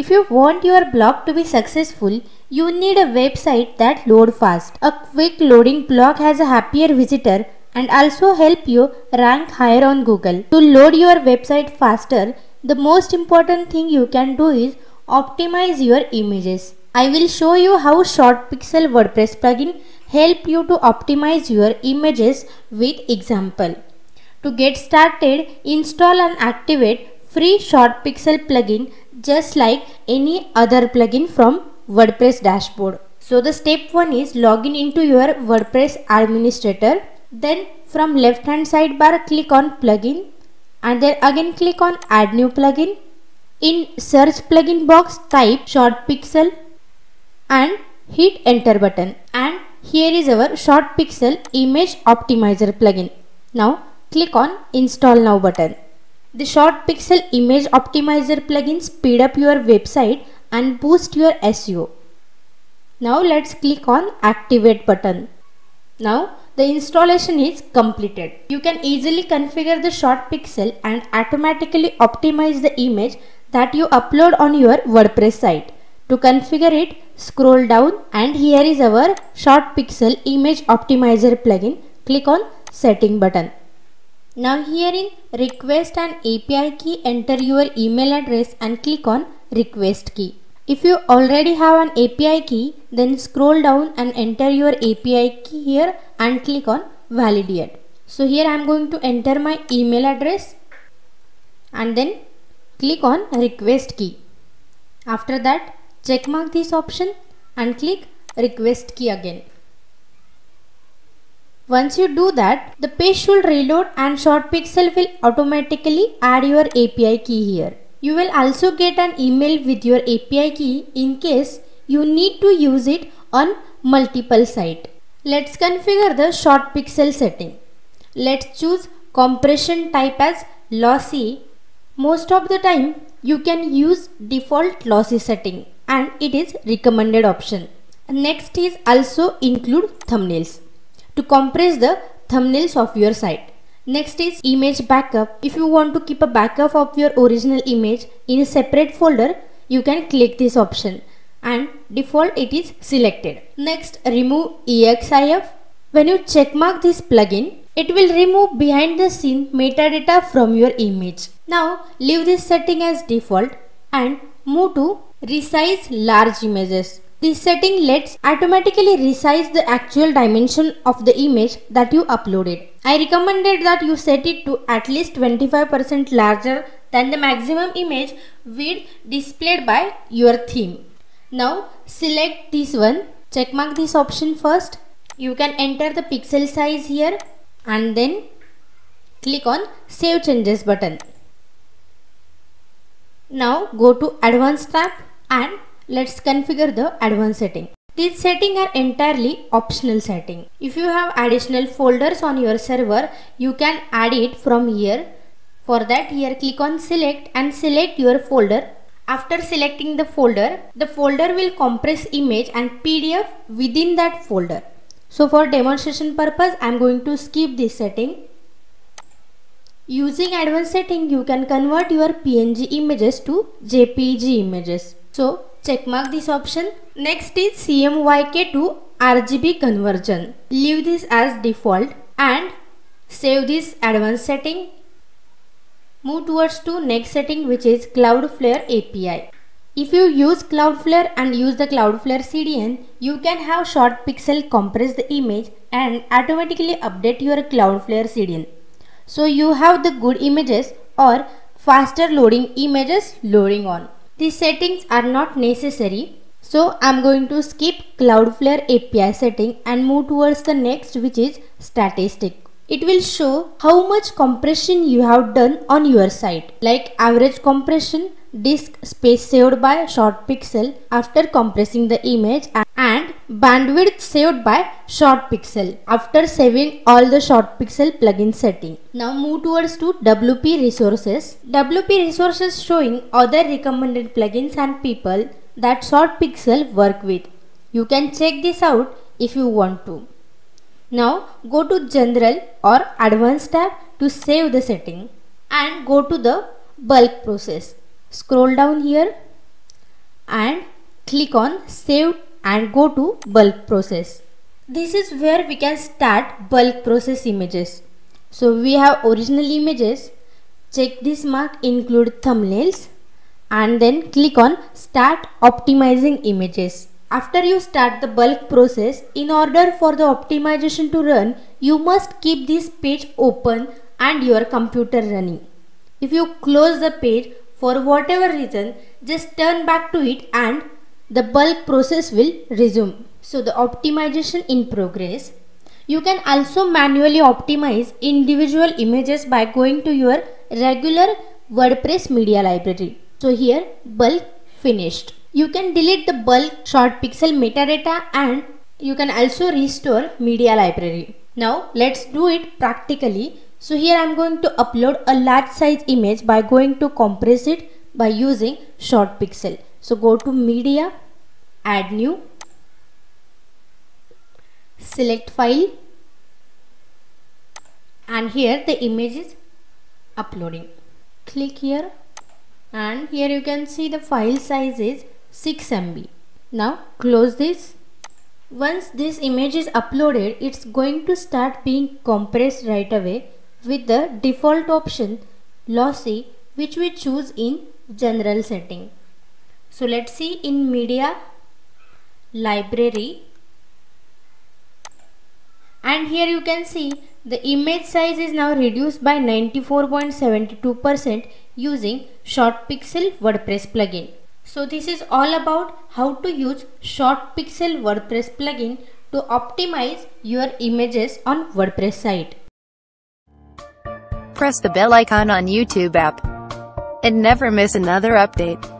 If you want your blog to be successful, you need a website that loads fast. A quick loading blog has a happier visitor and also help you rank higher on Google. To load your website faster, the most important thing you can do is optimize your images. I will show you how ShortPixel WordPress plugin help you to optimize your images with example. To get started, install and activate free ShortPixel plugin just like any other plugin from WordPress dashboard. So the step 1 is login into your WordPress administrator. Then from left hand sidebar click on plugin and then again click on add new plugin. In search plugin box type ShortPixel and hit enter button, and here is our ShortPixel image optimizer plugin. Now click on install now button. The ShortPixel image optimizer plugin speed up your website and boost your SEO. Now let's click on activate button. Now the installation is completed. You can easily configure the ShortPixel and automatically optimize the image that you upload on your WordPress site. To configure it, scroll down and here is our ShortPixel image optimizer plugin. Click on setting button. Now here in request and API key, enter your email address and click on request key. If you already have an API key, then scroll down and enter your API key here and click on validate. So here I am going to enter my email address and then click on request key. After that, check mark this option and click request key again. Once you do that, the page should reload and ShortPixel will automatically add your API key here. You will also get an email with your API key in case you need to use it on multiple sites. Let's configure the ShortPixel setting. Let's choose compression type as lossy. Most of the time you can use default lossy setting and it is recommended option. Next is also include thumbnails to compress the thumbnails of your site. Next is image backup. If you want to keep a backup of your original image in a separate folder, you can click this option and default it is selected. Next, remove EXIF. When you check mark this plugin, it will remove behind the scene metadata from your image. Now leave this setting as default and move to resize large images. This setting lets automatically resize the actual dimension of the image that you uploaded. I recommended that you set it to at least 25% larger than the maximum image width displayed by your theme. Now select this one, check mark this option first. You can enter the pixel size here and then click on save changes button. Now go to advanced tab and let's configure the advanced setting. These settings are entirely optional setting. If you have additional folders on your server, you can add it from here. For that, here click on select and select your folder. After selecting the folder will compress image and PDF within that folder. So for demonstration purpose, I am going to skip this setting. Using advanced setting, you can convert your PNG images to JPG images. So check mark this option. Next is CMYK to RGB conversion. Leave this as default and save this advanced setting. Move towards to next setting, which is Cloudflare API. If you use Cloudflare and use the Cloudflare CDN, you can have ShortPixel compress the image and automatically update your Cloudflare CDN. So you have the good images or faster loading images loading on. These settings are not necessary, so I am going to skip Cloudflare API setting and move towards the next, which is statistic. It will show how much compression you have done on your site, like average compression, disk space saved by ShortPixel after compressing the image, and bandwidth saved by ShortPixel after saving all the ShortPixel plugin setting. Now move towards to WP resources. WP resources showing other recommended plugins and people that ShortPixel work with. You can check this out if you want to. Now go to general or advanced tab to save the setting and go to the bulk process. Scroll down here and click on save and go to bulk process. This is where we can start bulk process images. So we have original images, check this mark include thumbnails, and then click on start optimizing images. After you start the bulk process, in order for the optimization to run, you must keep this page open and your computer running. If you close the page for whatever reason, just turn back to it and the bulk process will resume. So the optimization in progress. You can also manually optimize individual images by going to your regular WordPress media library. So here bulk finished. You can delete the bulk ShortPixel metadata and you can also restore media library. Now let's do it practically. So here I am going to upload a large size image by going to compress it by using ShortPixel. So go to media, add new, select file, and here the image is uploading. Click here and here you can see the file size is 6 MB. Now close this. Once this image is uploaded, it's going to start being compressed right away with the default option lossy, which we choose in general setting. So let's see in media library, and here you can see the image size is now reduced by 94.72% using ShortPixel WordPress plugin. So this is all about how to use ShortPixel WordPress plugin to optimize your images on WordPress site. Press the bell icon on YouTube app and never miss another update.